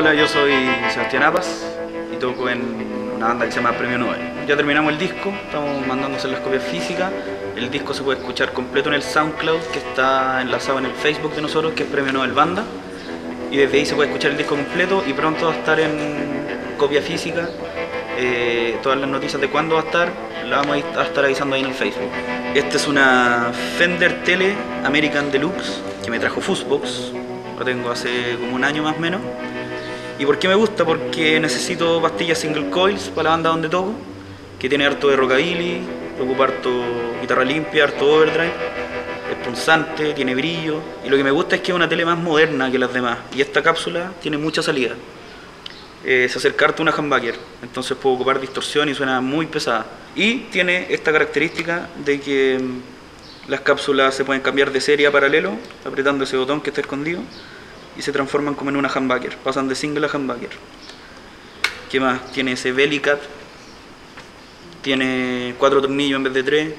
Hola, yo soy Sebastián Apas y toco en una banda que se llama Premio Nobel. Ya terminamos el disco, estamos mandando hacer las copias físicas. El disco se puede escuchar completo en el SoundCloud, que está enlazado en el Facebook de nosotros, que es Premio Nobel Banda. Y desde ahí se puede escuchar el disco completo y pronto va a estar en copia física. Todas las noticias de cuándo va a estar, las vamos a estar avisando ahí en el Facebook. Esta es una Fender Tele American Deluxe que me trajo Fuzzbox. La tengo hace como un año más o menos. ¿Y por qué me gusta? Porque necesito pastillas single coils para la banda donde toco, que tiene harto de rockabilly, ocupa harto guitarra limpia, harto overdrive, es punzante, tiene brillo, y lo que me gusta es que es una tele más moderna que las demás, y esta cápsula tiene mucha salida. Se acerca harto a una humbucker, entonces puedo ocupar distorsión y suena muy pesada. Y tiene esta característica de que las cápsulas se pueden cambiar de serie a paralelo, apretando ese botón que está escondido, y se transforman como en una humbucker, pasan de single a humbucker. ¿Qué más? Tiene ese belly cut, tiene 4 tornillos en vez de 3,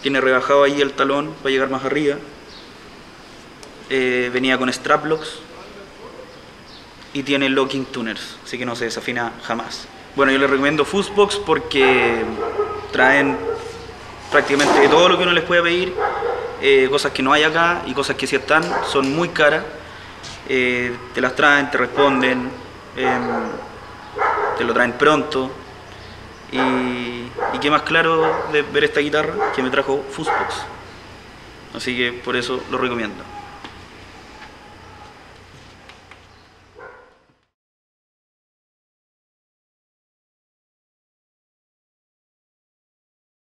tiene rebajado ahí el talón para llegar más arriba, venía con strap locks y tiene locking tuners, así que no se desafina jamás. Bueno, yo les recomiendo Fuzzbox porque traen prácticamente todo lo que uno les puede pedir, cosas que no hay acá y cosas que sí están, son muy caras. Te las traen, te responden, te lo traen pronto. Y qué más claro de ver esta guitarra que me trajo Fuzzbox. Así que por eso lo recomiendo.